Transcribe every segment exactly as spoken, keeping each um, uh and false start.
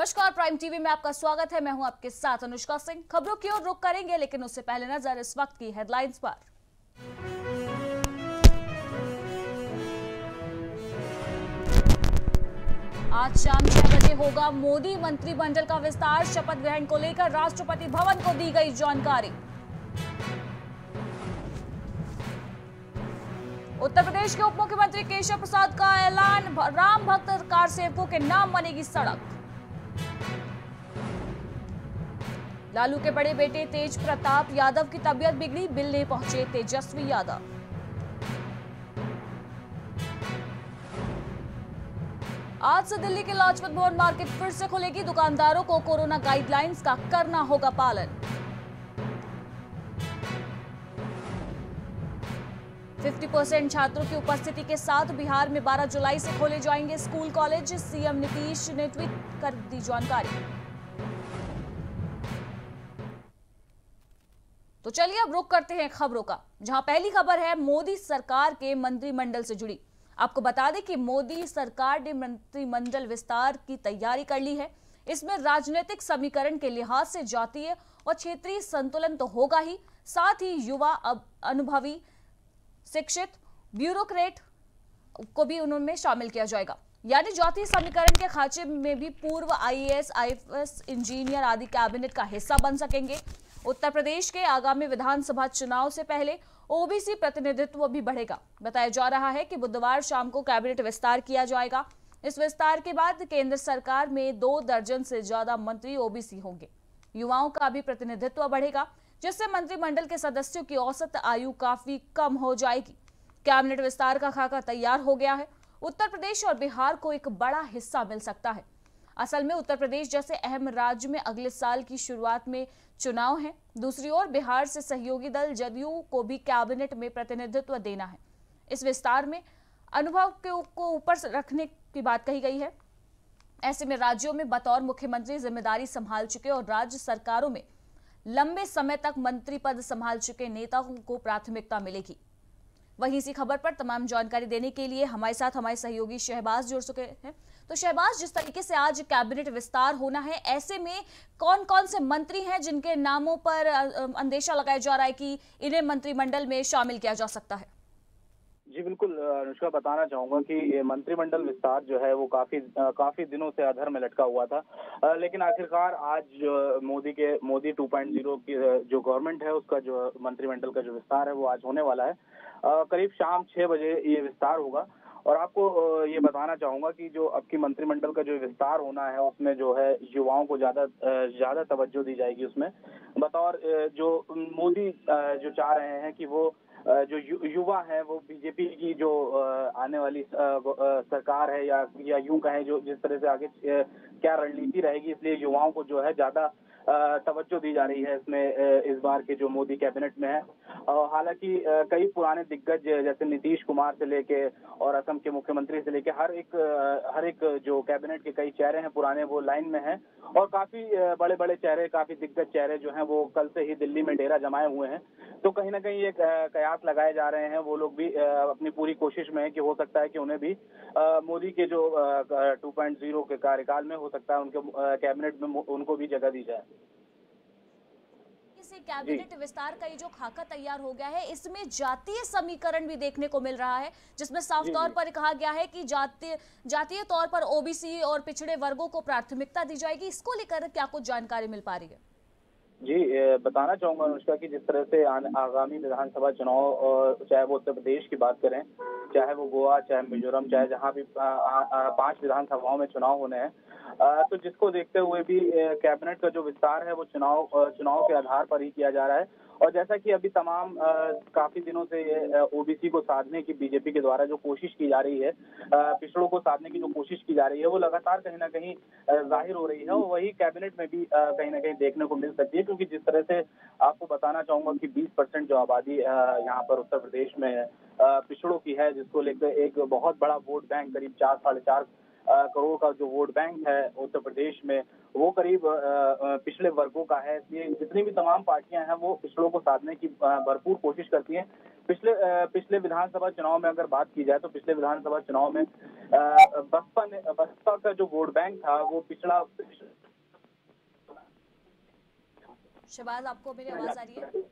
नमस्कार, prime TV में आपका स्वागत है। मैं हूं आपके साथ अनुष्का सिंह। खबरों की ओर रुख करेंगे, लेकिन उससे पहले नजर इस वक्त की हेडलाइंस पर। आज शाम छह बजे होगा मोदी मंत्रिमंडल का विस्तार। शपथ ग्रहण को लेकर राष्ट्रपति भवन को दी गई जानकारी। उत्तर प्रदेश के उप मुख्यमंत्री केशव प्रसाद का ऐलान, राम भक्त कार सेवकों के नाम बनेगी सड़क। लालू के बड़े बेटे तेज प्रताप यादव की तबीयत बिगड़ी, मिलने पहुंचे तेजस्वी यादव। आज से दिल्ली के लाजपत भवन मार्केट फिर से खुलेगी। दुकानदारों को कोरोना गाइडलाइंस का करना होगा पालन। पचास परसेंट छात्रों की उपस्थिति के साथ बिहार में बारह जुलाई से खोले जाएंगे स्कूल कॉलेज। सीएम नीतीश ने ट्वीट कर दी जानकारी। तो चलिए अब रुख करते हैं खबरों का, जहां पहली खबर है मोदी सरकार के मंत्रिमंडल से जुड़ी। आपको बता दें कि मोदी सरकार ने मंत्रिमंडल विस्तार की तैयारी कर ली है। इसमें राजनीतिक समीकरण के लिहाज से जातीय और क्षेत्रीय संतुलन तो होगा ही, साथ ही युवा, अब अनुभवी, शिक्षित, ब्यूरोक्रेट को भी उनमें शामिल किया जाएगा। यानी जातीय समीकरण के खांचे में भी पूर्व आईएएस, आईएफएस, इंजीनियर आदि कैबिनेट का हिस्सा बन सकेंगे। उत्तर प्रदेश के आगामी विधानसभा चुनाव से पहले ओबीसी प्रतिनिधित्व भी बढ़ेगा। बताया जा रहा है कि बुधवार शाम को कैबिनेट विस्तार किया जाएगा। इस विस्तार के बाद केंद्र सरकार में दो दर्जन से ज्यादा मंत्री ओबीसी होंगे। युवाओं का भी प्रतिनिधित्व बढ़ेगा, जिससे मंत्रिमंडल के सदस्यों की औसत आयु काफी कम हो जाएगी। कैबिनेट विस्तार का खाका तैयार हो गया है। उत्तर प्रदेश और बिहार को एक बड़ा हिस्सा मिल सकता है। असल में उत्तर प्रदेश जैसे अहम राज्य में अगले साल की शुरुआत में चुनाव है। दूसरी ओर बिहार से सहयोगी दल जदयू को भी कैबिनेट में प्रतिनिधित्व देना है। इस विस्तार में अनुभव को ऊपर रखने की बात कही गई है। ऐसे में राज्यों में बतौर मुख्यमंत्री जिम्मेदारी संभाल चुके और राज्य सरकारों में लंबे समय तक मंत्री पद संभाल चुके नेताओं को प्राथमिकता मिलेगी। वहीं इसी खबर पर तमाम जानकारी देने के लिए हमारे साथ हमारे सहयोगी शहबाज जुड़ चुके हैं। तो शहबाज, जिस तरीके से आज कैबिनेट विस्तार होना है, ऐसे में कौन कौन से मंत्री हैं जिनके नामों पर अंदेशा लगाया जा रहा है कि इन्हें मंत्रिमंडल में शामिल किया जा सकता है? जी बिल्कुल अनुष्का, बताना चाहूंगा कि ये मंत्रिमंडल विस्तार जो है वो काफी काफी दिनों से अधर में लटका हुआ था, लेकिन आखिरकार आज मोदी के मोदी टू पॉइंट ज़ीरो की जो गवर्नमेंट है उसका जो मंत्रिमंडल का जो विस्तार है वो आज होने वाला है। करीब शाम छह बजे ये विस्तार होगा। और आपको ये बताना चाहूंगा कि जो अब की मंत्रिमंडल का जो विस्तार होना है उसमें जो है युवाओं को ज्यादा ज्यादा तवज्जो दी जाएगी। उसमें बतौर जो मोदी जो चाह रहे हैं कि वो जो यु, युवा है वो बीजेपी की जो आने वाली सरकार है या या यूं कहें जो जिस तरह से आगे क्या रणनीति रहेगी, इसलिए युवाओं को जो है ज्यादा तवज्जो दी जा रही है इसमें इस बार के जो मोदी कैबिनेट में है। हालांकि कई पुराने दिग्गज जैसे नीतीश कुमार से लेके और असम के मुख्यमंत्री से लेके हर एक हर एक जो कैबिनेट के कई चेहरे हैं पुराने वो लाइन में हैं और काफी बड़े बड़े चेहरे, काफी दिग्गज चेहरे जो हैं वो कल से ही दिल्ली में डेरा जमाए हुए हैं। तो कहीं ना कहीं ये कयास लगाए जा रहे हैं, वो लोग भी अपनी पूरी कोशिश में है कि हो सकता है कि उन्हें भी मोदी के जो टू पॉइंट जीरो के कार्यकाल में हो सकता है उनके कैबिनेट में उनको भी जगह दी जाए। कैबिनेट विस्तार का ये जो खाका तैयार हो गया है, इसमें जातीय समीकरण भी देखने को मिल रहा है, जिसमें साफ तौर पर कहा गया है कि जातीय जातीय तौर पर ओबीसी और पिछड़े वर्गों को प्राथमिकता दी जाएगी। इसको लेकर क्या कुछ जानकारी मिल पा रही है? जी, बताना चाहूंगा अनुष्का कि जिस तरह से आगामी विधानसभा चुनाव, चाहे वो उत्तर प्रदेश की बात करें, चाहे वो गोवा, चाहे मिजोरम, चाहे जहां भी पांच विधानसभाओं में चुनाव होने हैं, तो जिसको देखते हुए भी कैबिनेट का जो विस्तार है वो चुनाव चुनाव के आधार पर ही किया जा रहा है। और जैसा कि अभी तमाम आ, काफी दिनों से ओबीसी को साधने की बीजेपी के द्वारा जो कोशिश की जा रही है, पिछड़ों को साधने की जो कोशिश की जा रही है वो लगातार कहीं ना कहीं जाहिर हो रही है और वही कैबिनेट में भी कहीं ना कहीं देखने को मिल सकती है। क्योंकि जिस तरह से आपको बताना चाहूंगा कि बीस परसेंट जो आबादी यहाँ पर उत्तर प्रदेश में पिछड़ों की है, जिसको लेकर एक बहुत बड़ा वोट बैंक, करीब चार साढ़े चार करोड़ का जो वोट बैंक है उत्तर प्रदेश में वो करीब पिछले वर्गों का है, इसलिए जितनी भी तमाम पार्टियां हैं वो पिछड़ों को साधने की भरपूर कोशिश करती हैं। पिछले पिछले विधानसभा चुनाव में अगर बात की जाए तो पिछले विधानसभा चुनाव में बसपा ने बसपा का जो वोट बैंक था वो पिछड़ा। शबाज, आपको मेरी आवाज आ रही है?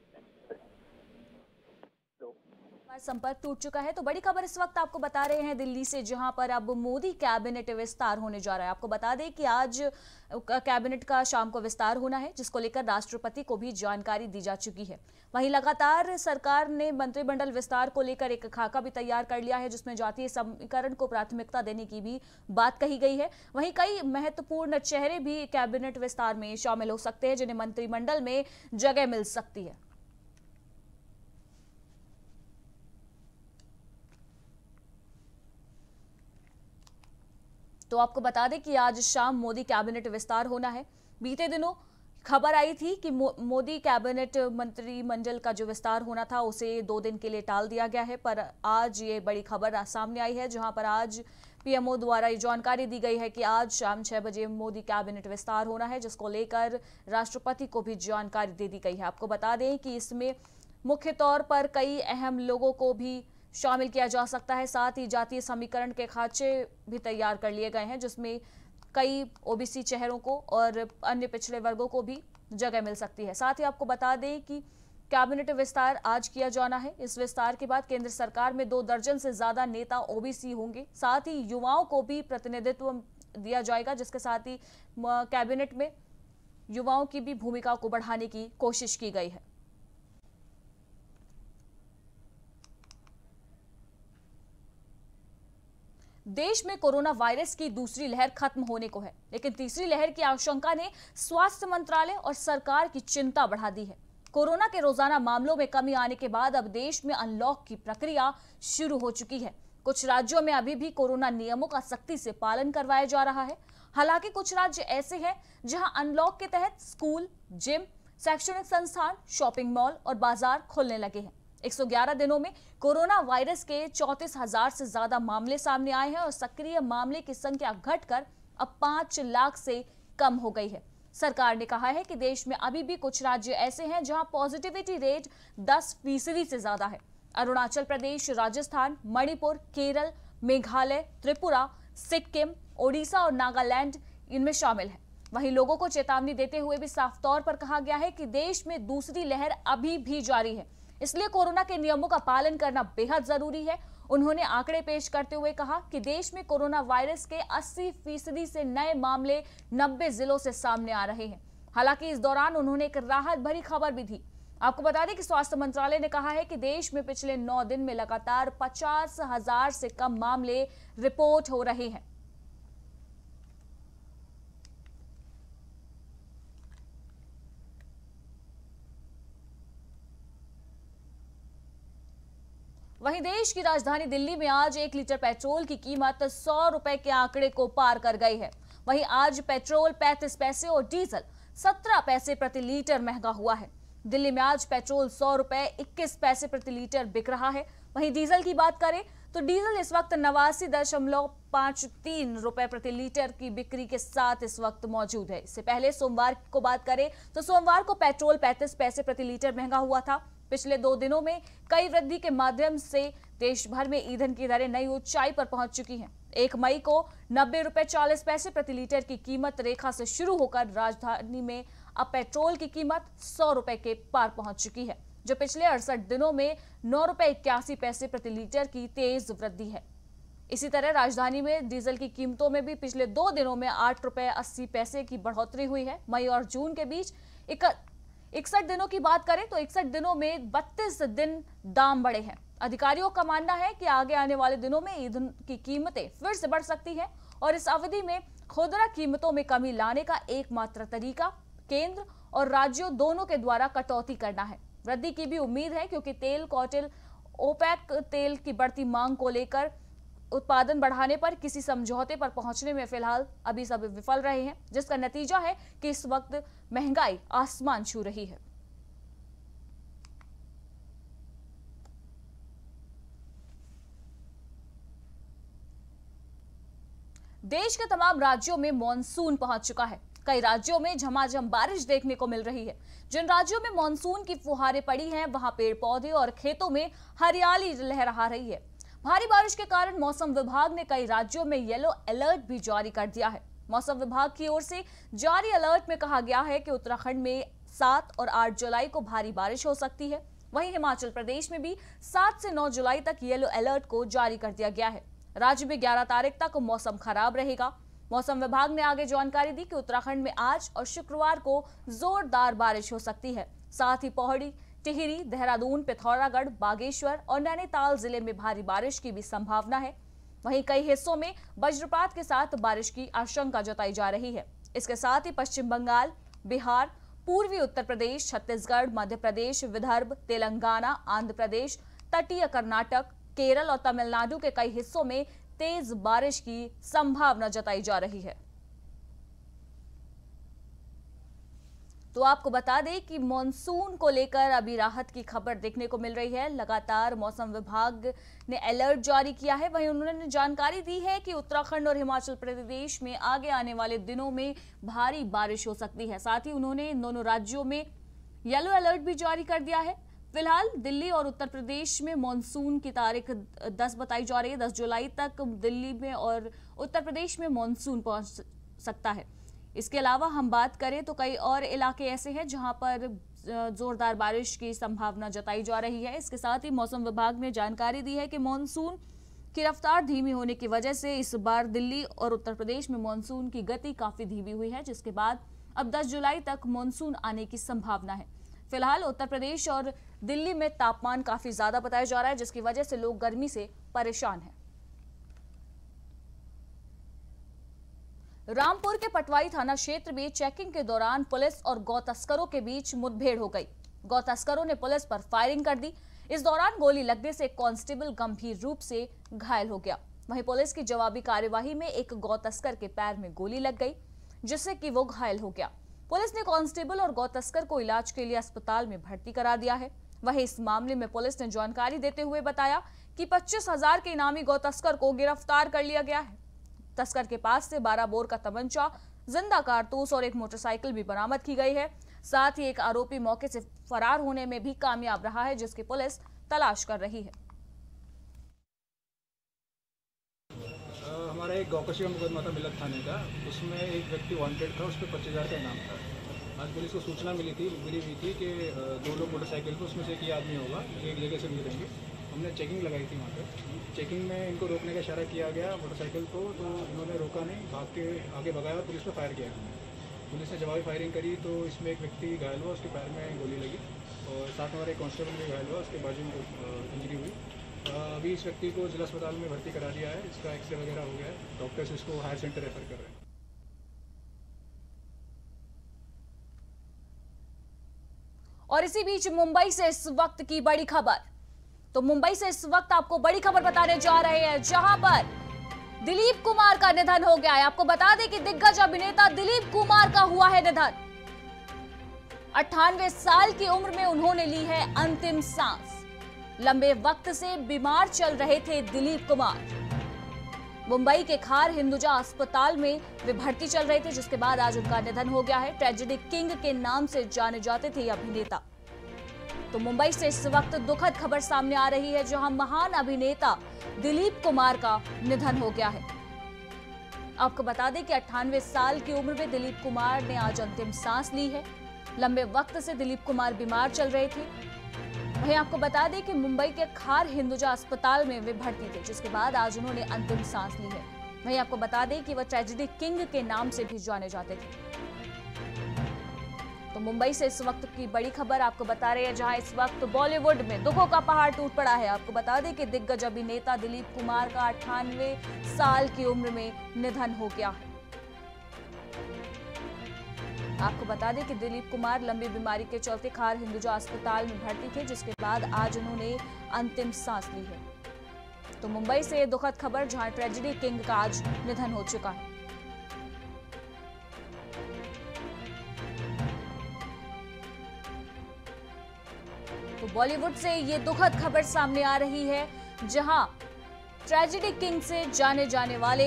संपर्क टूट चुका है। तो बड़ी खबर इस वक्त आपको बता रहे हैं दिल्ली से, जहां पर अब मोदी कैबिनेट विस्तार होने जा रहा है। आपको बता दें कि आज कैबिनेट का शाम को विस्तार होना है, जिसको लेकर राष्ट्रपति को भी जानकारी दी जा चुकी है। वहीं लगातार सरकार ने मंत्रिमंडल विस्तार को लेकर एक खाका भी तैयार कर लिया है, जिसमें जातीय समीकरण को प्राथमिकता देने की भी बात कही गई है। वहीं कई महत्वपूर्ण चेहरे भी कैबिनेट विस्तार में शामिल हो सकते हैं, जिन्हें मंत्रिमंडल में जगह मिल सकती है। तो आपको बता दें कि आज शाम मोदी कैबिनेट विस्तार होना है। बीते दिनों खबर आई थी कि मो, मोदी कैबिनेट मंत्रिमंडल का जो विस्तार होना था उसे दो दिन के लिए टाल दिया गया है, पर आज ये बड़ी खबर सामने आई है, जहां पर आज पीएमओ द्वारा ये जानकारी दी गई है कि आज शाम छह बजे मोदी कैबिनेट विस्तार होना है, जिसको लेकर राष्ट्रपति को भी जानकारी दे दी गई है। आपको बता दें कि इसमें मुख्य तौर पर कई अहम लोगों को भी शामिल किया जा सकता है। साथ ही जातीय समीकरण के खांचे भी तैयार कर लिए गए हैं, जिसमें कई ओबीसी चेहरों को और अन्य पिछड़े वर्गों को भी जगह मिल सकती है। साथ ही आपको बता दें कि कैबिनेट विस्तार आज किया जाना है। इस विस्तार के बाद केंद्र सरकार में दो दर्जन से ज्यादा नेता ओबीसी होंगे। साथ ही युवाओं को भी प्रतिनिधित्व दिया जाएगा, जिसके साथ ही कैबिनेट में युवाओं की भी भूमिका को बढ़ाने की कोशिश की गई है। देश में कोरोना वायरस की दूसरी लहर खत्म होने को है, लेकिन तीसरी लहर की आशंका ने स्वास्थ्य मंत्रालय और सरकार की चिंता बढ़ा दी है। कोरोना के रोजाना मामलों में कमी आने के बाद अब देश में अनलॉक की प्रक्रिया शुरू हो चुकी है। कुछ राज्यों में अभी भी कोरोना नियमों का सख्ती से पालन करवाया जा रहा है। हालांकि कुछ राज्य ऐसे हैं जहां अनलॉक के तहत स्कूल, जिम, शैक्षणिक संस्थान, शॉपिंग मॉल और बाजार खोलने लगे हैं। एक सौ ग्यारह दिनों में कोरोना वायरस के चौंतीस हजार से ज्यादा मामले सामने आए हैं और सक्रिय मामले की संख्या घटकर अब पांच लाख से कम हो गई है। सरकार ने कहा है कि देश में अभी भी कुछ राज्य ऐसे हैं जहां पॉजिटिविटी रेट दस फीसदी से ज्यादा है। अरुणाचल प्रदेश, राजस्थान, मणिपुर, केरल, मेघालय, त्रिपुरा, सिक्किम, ओडिशा और नागालैंड इनमें शामिल है। वहीं लोगों को चेतावनी देते हुए भी साफ तौर पर कहा गया है कि देश में दूसरी लहर अभी भी जारी है, इसलिए कोरोना के नियमों का पालन करना बेहद जरूरी है। उन्होंने आंकड़े पेश करते हुए कहा कि देश में कोरोना वायरस के अस्सी फीसदी से नए मामले नब्बे जिलों से सामने आ रहे हैं। हालांकि इस दौरान उन्होंने एक राहत भरी खबर भी दी। आपको बता दें कि स्वास्थ्य मंत्रालय ने कहा है कि देश में पिछले नौ दिन में लगातार पचास हजार से कम मामले रिपोर्ट हो रहे हैं। वहीं देश की राजधानी दिल्ली में आज एक लीटर पेट्रोल की कीमत सौ रुपए के आंकड़े को पार कर गई है। वहीं आज पेट्रोल पैंतीस पैसे और डीजल सत्रह पैसे प्रति लीटर महंगा हुआ है। दिल्ली में आज पेट्रोल सौ रुपए इक्कीस पैसे प्रति लीटर बिक रहा है। वहीं डीजल की बात करें तो डीजल इस वक्त नवासी दशमलव पांच तीन रुपए प्रति लीटर की बिक्री के साथ इस वक्त मौजूद है। इससे पहले सोमवार को बात करें तो सोमवार को पेट्रोल पैंतीस पैसे प्रति लीटर महंगा हुआ था। पिछले दो दिनों में कई वृद्धि के माध्यम से देश भर में ईंधन की दरें नई ऊंचाई पर पहुंच चुकी हैं। एक मई को नब्बे रुपए चालीस पैसे प्रति लीटर की कीमत रेखा से शुरू होकर राजधानी में अब पेट्रोल की कीमत सौ रुपए के पार पहुंच चुकी है, जो पिछले अड़सठ दिनों में नौ रुपए इक्यासी पैसे प्रति लीटर की तेज वृद्धि है। इसी तरह राजधानी में डीजल की कीमतों में भी पिछले दो दिनों में आठ रुपए अस्सी पैसे की बढ़ोतरी हुई है। मई और जून के बीच एक इकसठ दिनों की बात करें तो इकसठ दिनों में बत्तीस दिन दाम बढ़े हैं। अधिकारियों का मानना है कि आगे आने वाले दिनों में ईंधन की कीमतें फिर से बढ़ सकती हैं और इस अवधि में खुदरा कीमतों में कमी लाने का एकमात्र तरीका केंद्र और राज्यों दोनों के द्वारा कटौती करना है। वृद्धि की भी उम्मीद है, क्योंकि तेल कॉटेल ओपेक तेल की बढ़ती मांग को लेकर उत्पादन बढ़ाने पर किसी समझौते पर पहुंचने में फिलहाल अभी सब विफल रहे हैं, जिसका नतीजा है कि इस वक्त महंगाई आसमान छू रही है। देश के तमाम राज्यों में मॉनसून पहुंच चुका है। कई राज्यों में झमाझम बारिश देखने को मिल रही है। जिन राज्यों में मॉनसून की फुहारें पड़ी हैं, वहां पेड़ पौधे और खेतों में हरियाली लहरा रही है। भारी बारिश के कारण मौसम विभाग ने कई राज्यों में येलो अलर्ट भी जारी कर दिया है। मौसम विभाग की ओर से जारी अलर्ट में कहा गया है कि उत्तराखंड में सात और आठ जुलाई को भारी बारिश हो सकती है। वहीं हिमाचल प्रदेश में भी सात से नौ जुलाई तक येलो अलर्ट को जारी कर दिया गया है। राज्य में ग्यारह तारीख तक मौसम खराब रहेगा। मौसम विभाग ने आगे जानकारी दी कि उत्तराखंड में आज और शुक्रवार को जोरदार बारिश हो सकती है। साथ ही पौड़ी, टिहरी, देहरादून, पिथौरागढ़, बागेश्वर और नैनीताल जिले में भारी बारिश की भी संभावना है। वहीं कई हिस्सों में वज्रपात के साथ बारिश की आशंका जताई जा रही है। इसके साथ ही पश्चिम बंगाल, बिहार, पूर्वी उत्तर प्रदेश, छत्तीसगढ़, मध्य प्रदेश, विदर्भ, तेलंगाना, आंध्र प्रदेश, तटीय कर्नाटक, केरल और तमिलनाडु के कई हिस्सों में तेज बारिश की संभावना जताई जा रही है। तो आपको बता दें कि मॉनसून को लेकर अभी राहत की खबर देखने को मिल रही है। लगातार मौसम विभाग ने अलर्ट जारी किया है। वहीं उन्होंने जानकारी दी है कि उत्तराखंड और हिमाचल प्रदेश में आगे आने वाले दिनों में भारी बारिश हो सकती है। साथ ही उन्होंने इन दोनों राज्यों में येलो अलर्ट भी जारी कर दिया है। फिलहाल दिल्ली और उत्तर प्रदेश में मॉनसून की तारीख दस बताई जा रही है। दस जुलाई तक दिल्ली में और उत्तर प्रदेश में मॉनसून पहुंच सकता है। इसके अलावा हम बात करें तो कई और इलाके ऐसे हैं जहां पर जोरदार बारिश की संभावना जताई जा रही है। इसके साथ ही मौसम विभाग ने जानकारी दी है कि मॉनसून की रफ्तार धीमी होने की वजह से इस बार दिल्ली और उत्तर प्रदेश में मॉनसून की गति काफ़ी धीमी हुई है, जिसके बाद अब दस जुलाई तक मॉनसून आने की संभावना है। फिलहाल उत्तर प्रदेश और दिल्ली में तापमान काफ़ी ज़्यादा बताया जा रहा है, जिसकी वजह से लोग गर्मी से परेशान हैं। रामपुर के पटवाई थाना क्षेत्र में चेकिंग के दौरान पुलिस और गौ तस्करों के बीच मुठभेड़ हो गई। गौ तस्करों ने पुलिस पर फायरिंग कर दी। इस दौरान गोली लगने से कांस्टेबल गंभीर रूप से घायल हो गया। वहीं पुलिस की जवाबी कार्यवाही में एक गौ तस्कर के पैर में गोली लग गई, जिससे कि वो घायल हो गया। पुलिस ने कांस्टेबल और गौ तस्कर को इलाज के लिए अस्पताल में भर्ती करा दिया है। वहीं इस मामले में पुलिस ने जानकारी देते हुए बताया कि पच्चीस हजार के इनामी गौ तस्कर को गिरफ्तार कर लिया गया है। तस्कर के पास से बारह बोर का तमंचा, जिंदा कारतूस और एक मोटरसाइकिल भी बरामद की गई है। साथ ही एक आरोपी मौके से फरार होने में भी कामयाब रहा है, जिसकी पुलिस तलाश कर रही है। हमारा एक गौकशी का मुकदमा था मिलक थाने का, उसमें एक व्यक्ति वांटेड था, उस पर पच्चीस हजार का इनाम था। आज पुलिस को सूचना मिली थी मिली हुई थी कि दो लोग मोटरसाइकिल पर, उसमें से एक आदमी होगा, एक जगह से मिलेंगे। हमने चेकिंग लगाई थी वहाँ पर, चेकिंग में इनको रोकने का इशारा किया गया मोटरसाइकिल को, तो इन्होंने रोका नहीं, भाग के आगे भगाया और पुलिस पर फायर किया। पुलिस ने जवाबी फायरिंग करी तो इसमें एक व्यक्ति घायल हुआ, उसके पैर में गोली लगी और साथ में एक कांस्टेबल भी घायल हुआ, उसके बाजू में इंजरी हुई। अभी इस व्यक्ति को जिला अस्पताल में भर्ती करा दिया है, इसका एक्सरे वगैरह हो गया है, डॉक्टर्स इसको हायर सेंटर रेफर कर रहे हैं। और इसी बीच मुंबई से इस वक्त की बड़ी खबर तो मुंबई से इस वक्त आपको बड़ी खबर बताने जा रहे हैं, जहां पर दिलीप कुमार का निधन हो गया है। आपको बता दें कि दिग्गज अभिनेता दिलीप कुमार का हुआ है निधन। अट्ठानवे साल की उम्र में उन्होंने ली है अंतिम सांस। लंबे वक्त से बीमार चल रहे थे दिलीप कुमार। मुंबई के खार हिंदुजा अस्पताल में वे भर्ती चल रहे थे, जिसके बाद आज उनका निधन हो गया है। ट्रेजेडी किंग के नाम से जाने जाते थे अभिनेता। तो मुंबई से इस वक्त दुखद खबर सामने आ रही है, जहां महान अभिनेता दिलीप कुमार का निधन हो गया है। आपको बता दें कि अट्ठानवे साल की उम्र में दिलीप कुमार ने आज अंतिम सांस ली है। लंबे वक्त से दिलीप कुमार बीमार चल रहे थे। वहीं आपको बता दें कि मुंबई के खार हिंदुजा अस्पताल में वे भर्ती थे, जिसके बाद आज उन्होंने अंतिम सांस ली है। वहीं आपको बता दें कि वह ट्रेजेडी किंग के नाम से भी जाने जाते थे। तो मुंबई से इस वक्त की बड़ी खबर आपको बता रहे हैं, जहां इस वक्त बॉलीवुड में दुखों का पहाड़ टूट पड़ा है। आपको बता दें कि दिग्गज अभिनेता दिलीप कुमार का अट्ठानवे साल की उम्र में निधन हो गया है। आपको बता दें कि दिलीप कुमार लंबी बीमारी के चलते खार हिंदुजा अस्पताल में भर्ती थे, जिसके बाद आज उन्होंने अंतिम सांस ली है। तो मुंबई से दुखद खबर, जहां ट्रेजेडी किंग का आज निधन हो चुका है। तो बॉलीवुड से ये दुखद खबर सामने आ रही है, जहां ट्रेजेडी किंग से जाने जाने वाले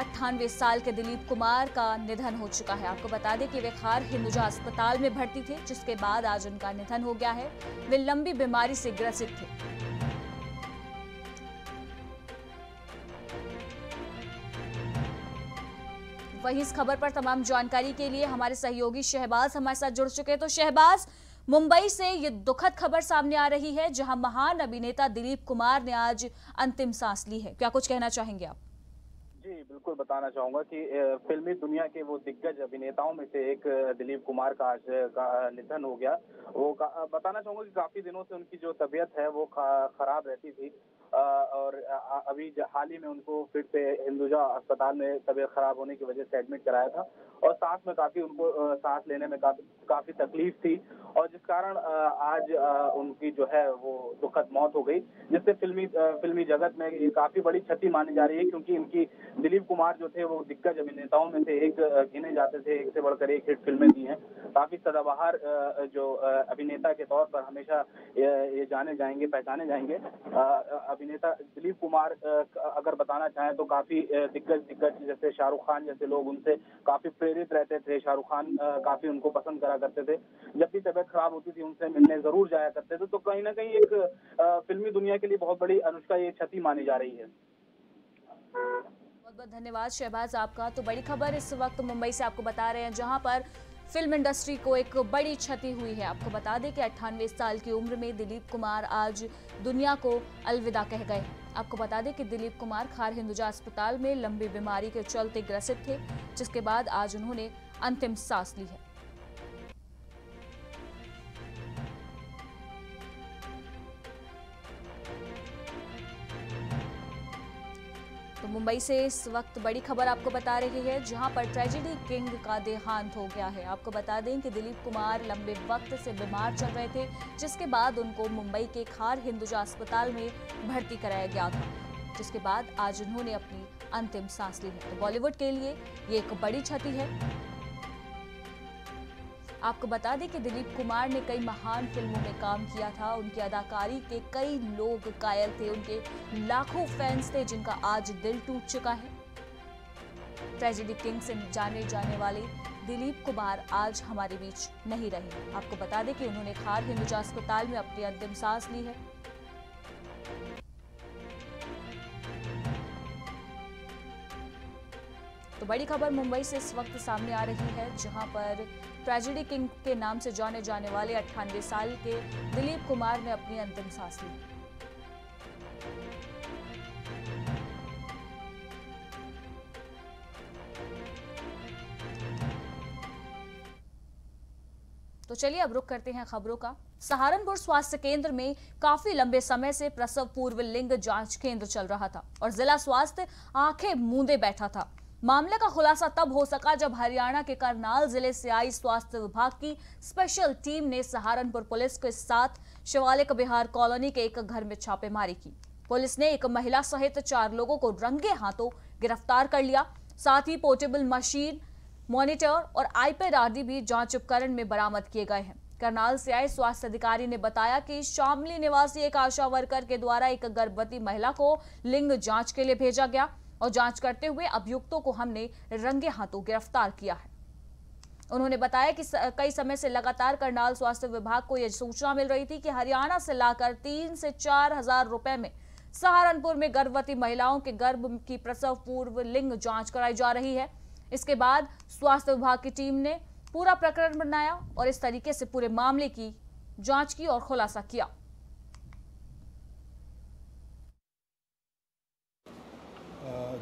अट्ठानवे साल के दिलीप कुमार का निधन हो चुका है। आपको बता दें कि वे खार हिंदुजा अस्पताल में भर्ती थे, जिसके बाद आज उनका निधन हो गया है। वे लंबी बीमारी से ग्रसित थे। वहीं इस खबर पर तमाम जानकारी के लिए हमारे सहयोगी शहबाज हमारे साथ जुड़ चुके हैं। तो शहबाज, मुंबई से ये दुखद खबर सामने आ रही है, जहां महान अभिनेता दिलीप कुमार ने आज अंतिम सांस ली है। क्या कुछ कहना चाहेंगे आप? जी बिल्कुल, बताना चाहूंगा कि फिल्मी दुनिया के वो दिग्गज अभिनेताओं में से एक दिलीप कुमार का आज का निधन हो गया। वो बताना चाहूंगा कि काफी दिनों से उनकी जो तबीयत है वो खराब रहती थी और अभी हाल ही में उनको फिर से हिंदुजा अस्पताल में तबीयत खराब होने की वजह से एडमिट कराया था और सांस में काफी उनको सांस लेने में काफी काफी तकलीफ थी और जिस कारण आज उनकी जो है वो दुखद मौत हो गई, जिससे फिल्मी फिल्मी जगत में काफी बड़ी क्षति मानी जा रही है, क्योंकि इनकी दिलीप कुमार जो थे वो दिग्गज अभिनेताओं में से एक गिने जाते थे। एक से बढ़कर एक हिट फिल्में दी हैं, काफी सदाबहार जो अभिनेता के तौर पर हमेशा ये जाने जाएंगे, पहचाने जाएंगे। अभिनेता दिलीप कुमार अगर बताना चाहें तो काफी दिग्गज दिग्गज जैसे शाहरुख खान जैसे लोग उनसे काफी प्रेरित रहते थे। शाहरुख खान काफी उनको पसंद करा करते थे, जब भी तबीयत खराब होती थी उनसे मिलने जरूर जाया करते थे। तो कहीं ना कहीं एक फिल्मी दुनिया के लिए बहुत बड़ी अनुष्का ये क्षति मानी जा रही है। बहुत बहुत धन्यवाद शहबाज आपका। तो बड़ी खबर इस वक्त मुंबई से आपको बता रहे हैं, जहां पर फिल्म इंडस्ट्री को एक बड़ी क्षति हुई है। आपको बता दें कि अट्ठानवे साल की उम्र में दिलीप कुमार आज दुनिया को अलविदा कह गए। आपको बता दें कि दिलीप कुमार खार हिंदुजा अस्पताल में लंबी बीमारी के चलते ग्रसित थे, जिसके बाद आज उन्होंने अंतिम सांस ली है। मुंबई से इस वक्त बड़ी खबर आपको बता रही है, जहां पर ट्रेजेडी किंग का देहांत हो गया है। आपको बता दें कि दिलीप कुमार लंबे वक्त से बीमार चल रहे थे, जिसके बाद उनको मुंबई के खार हिंदुजा अस्पताल में भर्ती कराया गया था, जिसके बाद आज उन्होंने अपनी अंतिम सांस ली है। तो बॉलीवुड के लिए ये एक बड़ी क्षति है। आपको बता दें कि दिलीप कुमार ने कई महान फिल्मों में काम किया था। उनकी अदाकारी के कई लोग कायल थे, उनके लाखों फैंस थे, जिनका आज दिल टूट चुका है। ट्रेजेडी किंग से जाने जाने वाले दिलीप कुमार आज हमारे बीच नहीं रहे। आपको बता दें कि उन्होंने खार हिंदुजा अस्पताल में अपनी अंतिम सांस ली है। तो बड़ी खबर मुंबई से इस वक्त सामने आ रही है, जहां पर ट्रेजेडी किंग के नाम से जाने जाने वाले अट्ठानवे साल के दिलीप कुमार ने अपनी अंतिम सांस ली। तो चलिए अब रुख करते हैं खबरों का। सहारनपुर स्वास्थ्य केंद्र में काफी लंबे समय से प्रसव पूर्व लिंग जांच केंद्र चल रहा था और जिला स्वास्थ्य आंखें मूंदे बैठा था। मामले का खुलासा तब हो सका जब हरियाणा के करनाल जिले से आई स्वास्थ्य विभाग की स्पेशल टीम ने सहारनपुर पुलिस के साथ शिवालिक बिहार कॉलोनी के एक घर में छापेमारी की। पुलिस ने एक महिला सहित चार लोगों को रंगे हाथों गिरफ्तार कर लिया। साथ ही पोर्टेबल मशीन, मॉनिटर और आईपैड आदि भी जांच उपकरण में बरामद किए गए हैं। करनाल से आए स्वास्थ्य अधिकारी ने बताया कि शामली निवासी एक आशा वर्कर के द्वारा एक गर्भवती महिला को लिंग जाँच के लिए भेजा गया और जांच करते हुए अभियुक्तों को हमने रंगे हाथों गिरफ्तार किया है। उन्होंने बताया कि कई समय से लगातार करनाल स्वास्थ्य विभाग को यह सूचना मिल रही थी कि हरियाणा से लाकर तीन से चार हजार रुपए में सहारनपुर में गर्भवती महिलाओं के गर्भ की प्रसव पूर्व लिंग जांच कराई जा रही है। इसके बाद स्वास्थ्य विभाग की टीम ने पूरा प्रकरण बनाया और इस तरीके से पूरे मामले की जाँच की और खुलासा किया।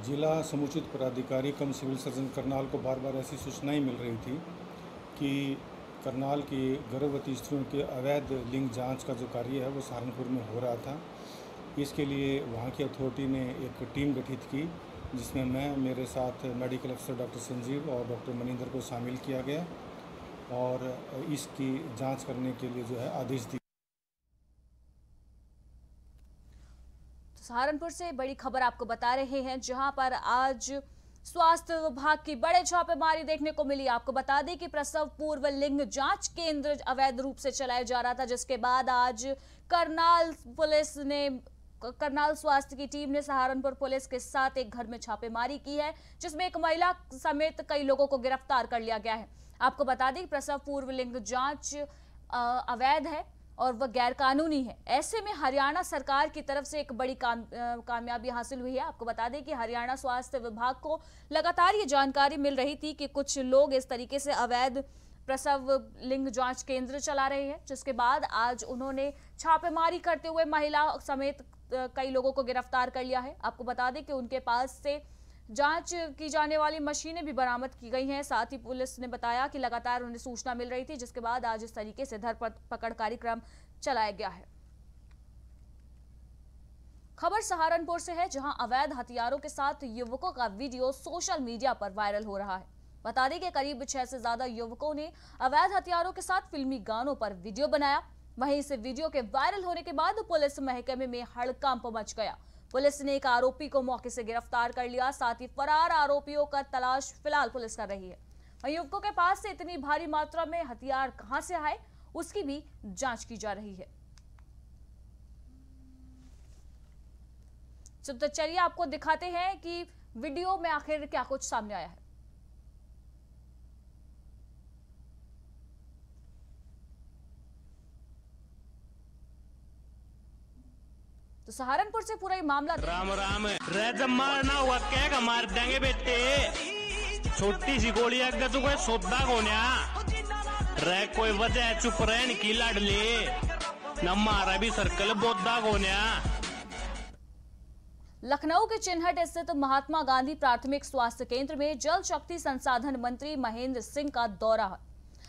जिला समुचित पदाधिकारी कम सिविल सर्जन करनाल को बार बार ऐसी सूचनाएं मिल रही थी कि करनाल की गर्भवती स्त्रियों के अवैध लिंग जांच का जो कार्य है वो सहारनपुर में हो रहा था। इसके लिए वहां की अथॉरिटी ने एक टीम गठित की, जिसमें मैं, मेरे साथ मेडिकल अफसर डॉक्टर संजीव और डॉक्टर मनिंदर को शामिल किया गया और इसकी जाँच करने के लिए जो है आदेश दिया। सहारनपुर से बड़ी खबर आपको बता रहे हैं, जहां पर आज स्वास्थ्य विभाग की बड़े छापेमारी देखने को मिली। आपको बता दें कि प्रसव पूर्व लिंग जांच केंद्र अवैध रूप से चलाया जा रहा था, जिसके बाद आज करनाल पुलिस ने करनाल स्वास्थ्य की टीम ने सहारनपुर पुलिस के साथ एक घर में छापेमारी की है, जिसमें एक महिला समेत कई लोगों को गिरफ्तार कर लिया गया है। आपको बता दें प्रसव पूर्व लिंग जांच अवैध है और वह गैरकानूनी है। ऐसे में हरियाणा सरकार की तरफ से एक बड़ी काम, कामयाबी हासिल हुई है। आपको बता दें कि हरियाणा स्वास्थ्य विभाग को लगातार ये जानकारी मिल रही थी कि कुछ लोग इस तरीके से अवैध प्रसव लिंग जांच केंद्र चला रहे हैं, जिसके बाद आज उन्होंने छापेमारी करते हुए महिला समेत कई लोगों को गिरफ्तार कर लिया है। आपको बता दें कि उनके पास से जांच की जाने वाली मशीनें भी बरामद की गई हैं। साथ ही पुलिस ने बताया कि लगातार उन्हें सूचना मिल रही थी, जिसके बाद आज इस तरीके से धर पकड़ कार्यक्रम चलाया गया है। खबर सहारनपुर से है, जहां अवैध हथियारों के साथ युवकों का वीडियो सोशल मीडिया पर वायरल हो रहा है। बता दें कि करीब छह से ज्यादा युवकों ने अवैध हथियारों के साथ फिल्मी गानों पर वीडियो बनाया। वहीं इस वीडियो के वायरल होने के बाद पुलिस महकमे में हड़कंप मच गया। पुलिस ने एक आरोपी को मौके से गिरफ्तार कर लिया। साथ ही फरार आरोपियों का तलाश फिलहाल पुलिस कर रही है। युवकों के पास से इतनी भारी मात्रा में हथियार कहां से आए, उसकी भी जांच की जा रही है। तो चलिए आपको दिखाते हैं कि वीडियो में आखिर क्या कुछ सामने आया है। तो सहारनपुर से पूरा ये मामला राम राम है। मारना हुआ क्या मार देंगे बेटे, छोटी सी गोली अगर तू कोई सौदा होना रह कोई वजह चुप रहन की लाडले न मारा भी सर्कल बोदा होना। लखनऊ के चिन्हट स्थित महात्मा गांधी प्राथमिक स्वास्थ्य केंद्र में जल शक्ति संसाधन मंत्री महेंद्र सिंह का दौरा।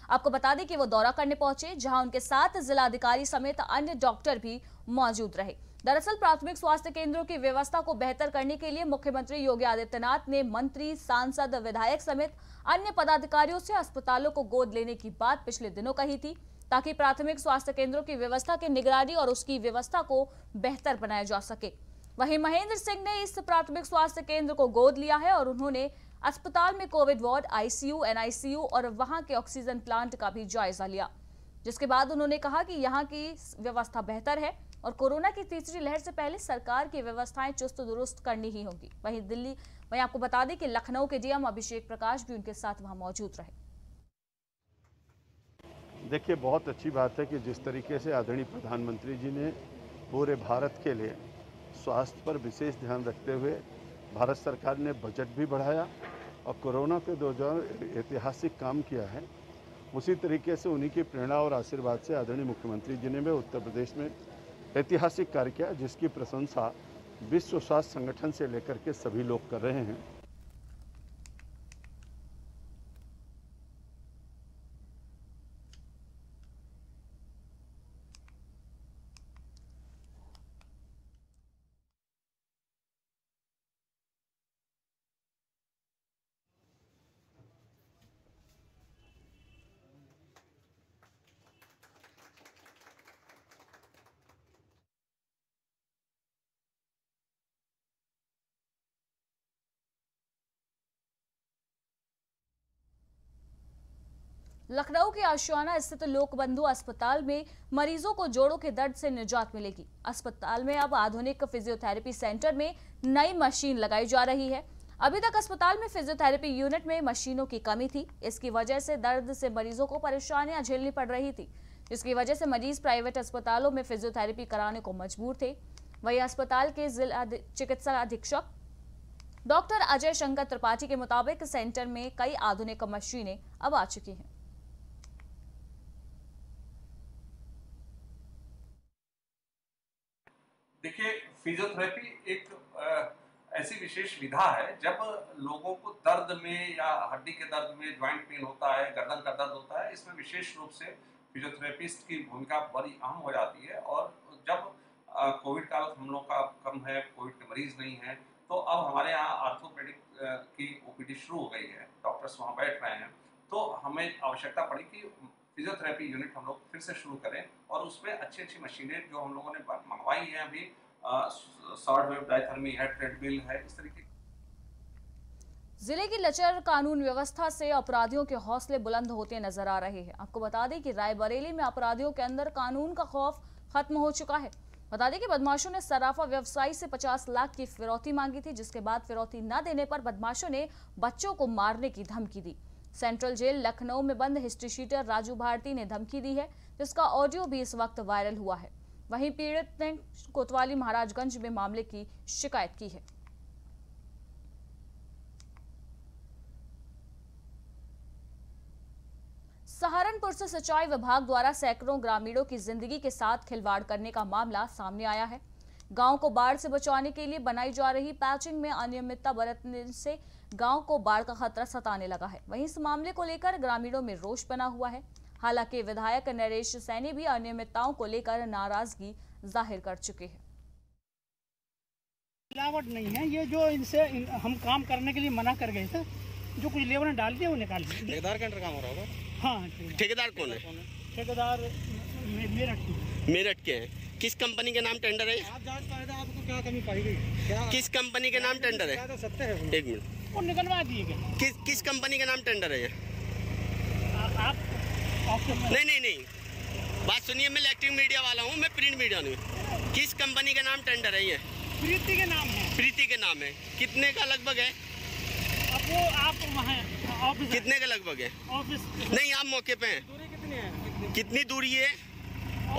आपको बता दें कि वो दौरा करने पहुंचे, जहां उनके साथ जिलाधिकारी समेत अन्य डॉक्टर भी मौजूद रहे। दरअसल प्राथमिक स्वास्थ्य केंद्रों की व्यवस्था को बेहतर करने के लिए मुख्यमंत्री योगी आदित्यनाथ ने मंत्री, सांसद, विधायक समेत अन्य पदाधिकारियों से अस्पतालों को गोद लेने की बात पिछले दिनों कही थी, ताकि प्राथमिक स्वास्थ्य केंद्रों की व्यवस्था की निगरानी और उसकी व्यवस्था को बेहतर बनाया जा सके। वहीं महेंद्र सिंह ने इस प्राथमिक स्वास्थ्य केंद्र को गोद लिया है और उन्होंने अस्पताल में कोविड वार्ड, आईसीयू, एनआईसीयू और वहां के ऑक्सीजन प्लांट का भी जायजा लिया, जिसके बाद उन्होंने कहा कि यहाँ की व्यवस्था बेहतर है और कोरोना की तीसरी लहर से पहले सरकार की व्यवस्थाएं चुस्त दुरुस्त करनी ही होगी। वहीं दिल्ली वहीं आपको बता दें कि लखनऊ के डीएम अभिषेक प्रकाश भी उनके साथ वहां मौजूद रहे। देखिए, बहुत अच्छी बात है कि जिस तरीके से आदरणीय प्रधानमंत्री जी ने पूरे भारत के लिए स्वास्थ्य पर विशेष ध्यान रखते हुए भारत सरकार ने बजट भी बढ़ाया और कोरोना के दौरान ऐतिहासिक काम किया है, उसी तरीके से उन्हीं की प्रेरणा और आशीर्वाद से आदरणीय मुख्यमंत्री जी ने उत्तर प्रदेश में ऐतिहासिक कार्य किया, जिसकी प्रशंसा विश्व स्वास्थ्य संगठन से लेकर के सभी लोग कर रहे हैं। लखनऊ के आशियाना स्थित लोकबंधु अस्पताल में मरीजों को जोड़ों के दर्द से निजात मिलेगी। अस्पताल में अब आधुनिक फिजियोथेरेपी सेंटर में नई मशीन लगाई जा रही है। अभी तक अस्पताल में फिजियोथेरेपी यूनिट में मशीनों की कमी थी। इसकी वजह से दर्द से मरीजों को परेशानियां झेलनी पड़ रही थी, जिसकी वजह से मरीज प्राइवेट अस्पतालों में फिजियोथेरेपी कराने को मजबूर थे। वहीं अस्पताल के जिला चिकित्सा अधीक्षक डॉक्टर अजय शंकर त्रिपाठी के मुताबिक सेंटर में कई आधुनिक मशीनें अब आ चुकी हैं। देखिए, फिजियोथेरेपी एक आ, ऐसी विशेष विधा है जब लोगों को दर्द में या हड्डी के दर्द में ज्वाइंट पेन होता है, गर्दन का दर्द होता है, इसमें विशेष रूप से फिजियोथेरेपिस्ट की भूमिका बड़ी अहम हो जाती है। और जब कोविड काल हम लोग का कम है, कोविड के मरीज नहीं है, तो अब हमारे यहाँ आर्थोपेडिक की ओपीडी शुरू हो गई है, डॉक्टर्स वहाँ बैठ रहे हैं, तो हमें आवश्यकता पड़ी कि फिजियोथेरेपी यूनिट हम लोग फिर से शुरू करें। और उसमें अच्छी अच्छी मशीनें जो हम लोगों ने मंगवाई हैं, अभी शॉर्ट वेव डायथर्मी है, ट्रेडमिल है, इस तरीके। जिले की लचर कानून व्यवस्था से अपराधियों के हौसले बुलंद होते नजर आ रहे हैं। आपको बता दें कि रायबरेली में अपराधियों के अंदर कानून का खौफ खत्म हो चुका है। बता दें कि बदमाशों ने सराफा व्यवसायी से पचास लाख की फिरौती मांगी थी, जिसके बाद फिरौती न देने पर बदमाशों ने बच्चों को मारने की धमकी दी। सेंट्रल जेल लखनऊ में बंद हिस्ट्री शीटर राजू भारती ने धमकी दी है, जिसका ऑडियो भी इस वक्त वायरल हुआ है। वहीं पीड़ित ने कोतवाली महाराजगंज में मामले की शिकायत की है। सहारनपुर से सिंचाई विभाग द्वारा सैकड़ों ग्रामीणों की जिंदगी के साथ खिलवाड़ करने का मामला सामने आया है। गांव को बाढ़ से बचाने के लिए बनाई जा रही पैचिंग में अनियमितता बरतने से गांव को बाढ़ का खतरा सताने लगा है। वहीं इस मामले को लेकर ग्रामीणों में रोष बना हुआ है। हालांकि विधायक नरेश सैनी भी अनियमितताओं को लेकर नाराजगी जाहिर कर चुके हैं। मिलावट नहीं है, ये जो इनसे इन, हम काम करने के लिए मना कर गए थे, जो कुछ लेबर ने डाल दिया वो निकाल दिया। ठेकेदार का अंडर काम हो रहा होगा। हाँ, ठेकेदार कौन है? ठेकेदार मेरठ के मेरठ के हैं। किस कंपनी के नाम टेंडर है? आप जांच करें, आपको क्या कमी पाई गई? किस कंपनी के नाम टेंडर है? एक मिनट, वो निकलवा दिए गए। किस किस कंपनी के नाम टेंडर है? आप नहीं नहीं नहीं बात सुनिए, मैं इलेक्ट्रिक मीडिया वाला हूँ, मैं प्रिंट मीडिया नहीं। किस कंपनी के नाम टेंडर है? ये प्रीति के नाम है। प्रीति के नाम है। कितने का लगभग है? अब वो आप वहाँ ऑफिस कितने का लगभग है? ऑफिस नहीं, आप मौके पे हैं। दूरी कितनी है? कितनी दूरी है?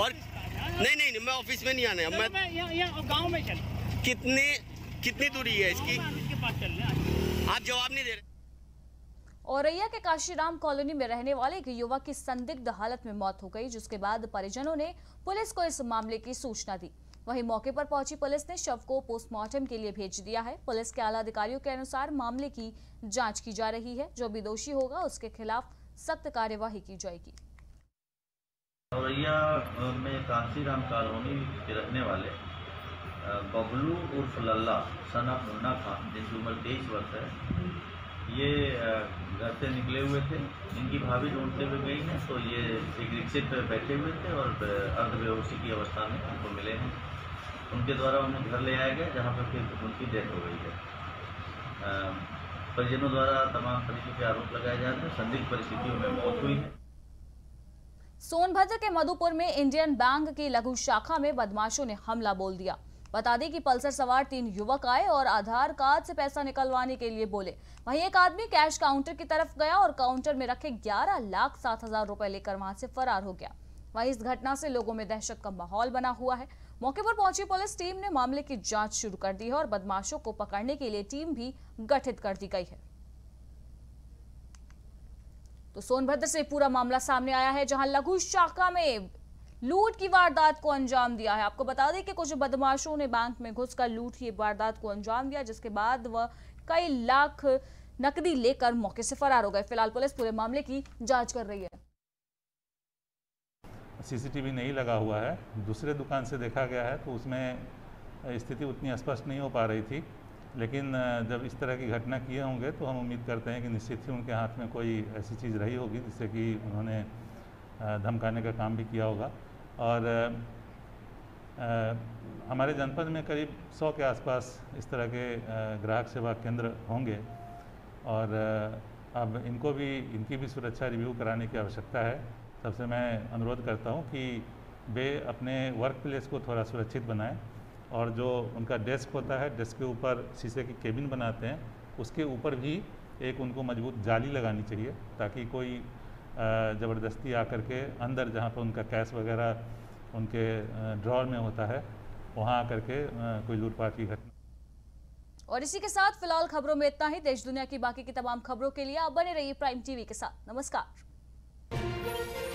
और नहीं नहीं नहीं मैं ऑफिस में नहीं आना है, मैं यहाँ गाँव में चल। कितने कितनी दूरी है इसकी? आप जवाब नहीं दे रहे। औरैया के काशीराम कॉलोनी में रहने वाले एक युवक की संदिग्ध हालत में मौत हो गई, जिसके बाद परिजनों ने पुलिस को इस मामले की सूचना दी। वहीं मौके पर पहुंची पुलिस ने शव को पोस्टमार्टम के लिए भेज दिया है। पुलिस के आला अधिकारियों के अनुसार मामले की जांच की जा रही है। जो भी दोषी होगा उसके खिलाफ सख्त कार्यवाही की जाएगी। औरैया में काशीराम कॉलोनी के रहने वाले बबलू उर्फ लल्ला सना मुन्ना खान, जिसकी उम्र तेईस वर्ष है, ये घर से निकले हुए थे। इनकी भाभी ढूंढते हुए गई हैं, तो ये एक रिक्शे पर बैठे हुए थे और अर्धबेहोशी की अवस्था में उनको मिले हैं। उनके द्वारा उन्हें घर ले आया गया, जहाँ पर फिर उनकी डेथ हो गई है। परिजनों द्वारा तमाम तरीके के आरोप लगाए जा रहे हैं। संदिग्ध परिस्थितियों में मौत हुई है। सोनभद्र के मधुपुर में इंडियन बैंक की लघु शाखा में बदमाशों ने हमला बोल दिया। बता दें कि पल्सर सवार तीन युवक आए और आधार कार्ड से पैसा निकलवाने के लिए बोले। वहीं एक आदमी कैश काउंटर की तरफ गया और काउंटर में रखे ग्यारह लाख सात हज़ार रुपए लेकर वहां से फरार हो गया। वहीं इस घटना से लोगों में दहशत का माहौल बना हुआ है। मौके पर पहुंची पुलिस टीम ने मामले की जांच शुरू कर दी है और बदमाशों को पकड़ने के लिए टीम भी गठित कर दी गई है। तो सोनभद्र से पूरा मामला सामने आया है, जहां लघु शाखा में लूट की वारदात को अंजाम दिया है। आपको बता दें कि कुछ बदमाशों ने बैंक में घुसकर लूट की वारदात को अंजाम दिया, जिसके बाद वह कई लाख नकदी लेकर मौके से फरार हो गए। फिलहाल पुलिस पूरे मामले की जांच कर रही है। सीसीटीवी नहीं लगा हुआ है, दूसरे दुकान से देखा गया है, तो उसमें स्थिति उतनी स्पष्ट नहीं हो पा रही थी। लेकिन जब इस तरह की घटना किए होंगे तो हम उम्मीद करते हैं कि निश्चित ही उनके हाथ में कोई ऐसी चीज़ रही होगी जिससे कि उन्होंने धमकाने का काम भी किया होगा। और आ, हमारे जनपद में करीब सौ के आसपास इस तरह के ग्राहक सेवा केंद्र होंगे और आ, अब इनको भी इनकी भी सुरक्षा रिव्यू कराने की आवश्यकता है। सबसे मैं अनुरोध करता हूं कि वे अपने वर्क प्लेस को थोड़ा सुरक्षित बनाएं और जो उनका डेस्क होता है, डेस्क के ऊपर शीशे की केबिन बनाते हैं, उसके ऊपर भी एक उनको मजबूत जाली लगानी चाहिए, ताकि कोई ज़बरदस्ती आकर के अंदर जहाँ पर उनका कैश वगैरह उनके ड्रॉर में होता है वहाँ आकर के कोई लूटपाट की घटना। और इसी के साथ फिलहाल खबरों में इतना ही। देश दुनिया की बाकी की तमाम खबरों के लिए आप बने रहिए प्राइम टीवी के साथ। नमस्कार।